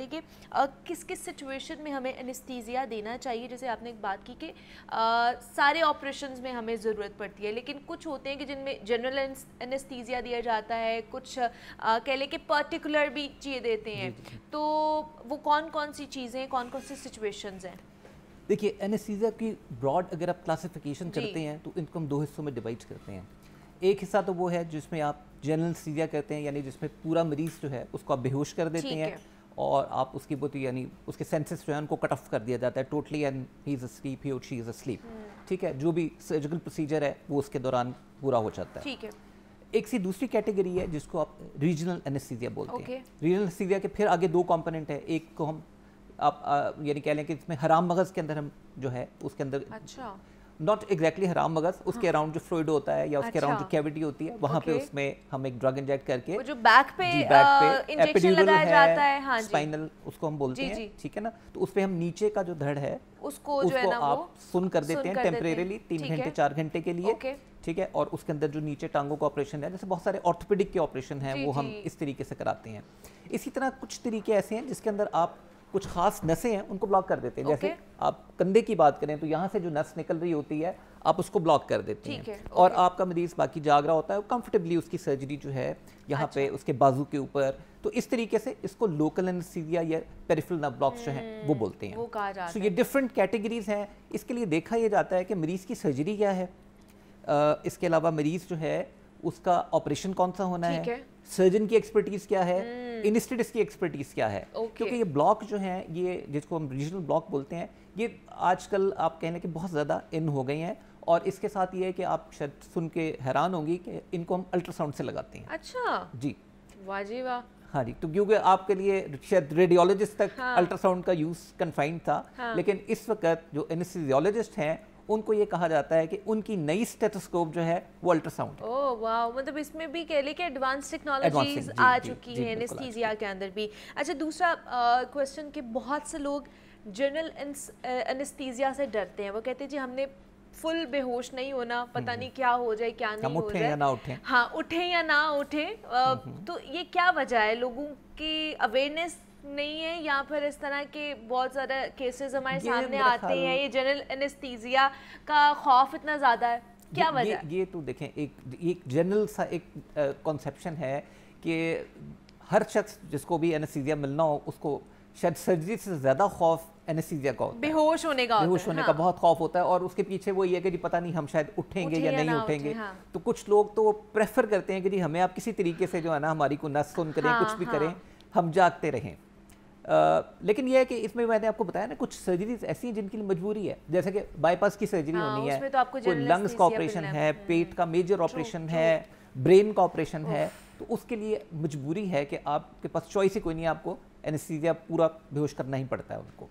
देखिए किस किस सिचुएशन में हमें एनेस्थीसिया देना चाहिए, जैसे आपने एक बात की कि सारे ऑपरेशंस में हमें ज़रूरत पड़ती है, लेकिन कुछ होते हैं कि जिनमें जनरल एनेस्थीसिया दिया जाता है, कुछ कह लें कि पर्टिकुलर भी चीज़ें देते हैं, तो वो कौन कौन सी चीज़ें, कौन कौन सी सिचुएशंस हैं? देखिए एनेस्थीसिया की ब्रॉड अगर आप क्लासिफिकेशन करते हैं तो इनको हम दो हिस्सों में डिवाइड करते हैं। एक हिस्सा तो वो है जिसमें आप जनरल एनेस्थीसिया कहते हैं, यानी जिसमें पूरा मरीज़ जो है उसको आप बेहोश कर देते हैं और आप उसकी वो तो यानी उसके सेंसेस जो है उनको कट ऑफ कर दिया जाता है totally, and he is asleep, he और शी इज़ अस्लीप, ठीक है, जो भी सर्जिकल प्रोसीजर है वो उसके दौरान पूरा हो जाता है, ठीक है। एक सी दूसरी कैटेगरी है जिसको आप रीजनल एनेस्थीसिया बोलते हैं। रीजनल एनेस्थीसिया के फिर आगे दो कंपोनेंट है, एक को हम आप यानी कह लें कि इसमें हराम मगज़ के अंदर हम जो है उसके अंदर, अच्छा, नॉट एग्जैक्टली हराम मगज़, उसके अराउंड जो फ्लूइड होता है या उसके अराउंड जो कैविटी होती है वहाँ पे उसमें हम एक ड्रग इंजेक्ट करके वो जो बैक पे इंजेक्शन लगाया जाता है, हाँ जी, स्पाइनल उसको हम बोलते हैं, ठीक है ना, तो उसपे हम नीचे का जो धड़ है उसको जो है ना आप सुन कर देते हैं टेम्परेरीली 3 घंटे 4 घंटे के लिए, ठीक है, और उसके अंदर जो नीचे टांगों का ऑपरेशन है, जैसे बहुत सारे ऑर्थोपेडिक के ऑपरेशन हैं वो हम इस तरीके से कराते हैं। इसी तरह कुछ तरीके ऐसे हैं जिसके अंदर आप कुछ खास नसें हैं उनको ब्लॉक कर देते हैं, जैसे आप कंधे की बात करें तो यहाँ से जो नस निकल रही होती है आप उसको ब्लॉक कर देते हैं, और आपका मरीज बाकी जाग रहा होता है, कंफर्टेबली उसकी सर्जरी जो है यहाँ पे उसके बाजू के ऊपर, तो इस तरीके से इसको लोकल एनेस्थीसिया या पेरिफेरल नर्व ब्लॉक्स जो हैं वो बोलते हैं। सो ये डिफरेंट कैटेगरीज हैं, इसके लिए देखा यह जाता है कि मरीज़ की सर्जरी क्या है, इसके अलावा मरीज़ जो है उसका ऑपरेशन कौन सा होना है, सर्जन की एक्सपर्टीज क्या है, एनेस्थेटिस्ट की एक्सपर्टीज क्या है, क्योंकि ये ब्लॉक जो हैं, ये जिसको हम रीजनल ब्लॉक बोलते हैं, ये आजकल आप कहने के बहुत ज़्यादा इन हो गए हैं, और इसके साथ ये है कि आप शायद सुन के हैरान होंगी कि इनको हम अल्ट्रासाउंड से लगाते हैं। अच्छा जी, वाह जी वाह, हाँ जी, तो क्योंकि आपके लिए शायद रेडियोलॉजिस्ट तक अल्ट्रासाउंड का यूज़ कन्फाइंड था, लेकिन इस वक्त जो एनेस्थीसियोलॉजिस्ट हैं उनको ये कहा जाता है कि उनकी नई स्टेथोस्कोप जो है वो अल्ट्रासाउंड है। ओह वाह, मतलब इसमें भी कह ले कि एडवांस टेक्नोलॉजीज आ चुकी हैं एनेस्थीसिया के अंदर भी। अच्छा, दूसरा क्वेश्चन कि बहुत से लोग जनरल एनेस्थीसिया से डरते हैं, वो कहते हैं जी हमने फुल बेहोश नहीं होना, पता नहीं क्या हो जाए क्या नहीं हो जाए, उठे या ना उठे, तो ये क्या वजह है, लोगों की अवेयरनेस नहीं है यहाँ पर? इस तरह के बहुत ज़्यादा केसेस हमारे सामने आते हैं, ये जनरल एनेस्थीसिया का खौफ इतना ज़्यादा है, क्या वजह है? ये तो देखें, एक जनरल सा एक कॉन्सेप्शन है कि हर शख्स जिसको भी एनेस्थीसिया मिलना हो उसको शायद सर्जरी से ज़्यादा खौफ एनेस्थीसिया का होता है, बेहोश होने का, बहुत खौफ होता है, और उसके पीछे वो ये है कि जी पता नहीं हम शायद उठेंगे या नहीं उठेंगे, तो कुछ लोग तो प्रेफर करते हैं कि जी हमें आप किसी तरीके से जो है ना हमारी को नस सुन करें, कुछ भी करें, हम जागते रहें। लेकिन यह है कि इसमें मैंने आपको बताया ना कुछ सर्जरीज ऐसी हैं जिनके लिए मजबूरी है, जैसे कि बाईपास की सर्जरी होनी है, तो लंग्स का ऑपरेशन है, पेट का मेजर ऑपरेशन है, ब्रेन का ऑपरेशन है, तो उसके लिए मजबूरी है कि आपके पास चॉइस ही कोई नहीं है, आपको एनेस्थीसिया पूरा बेहोश करना ही पड़ता है उनको।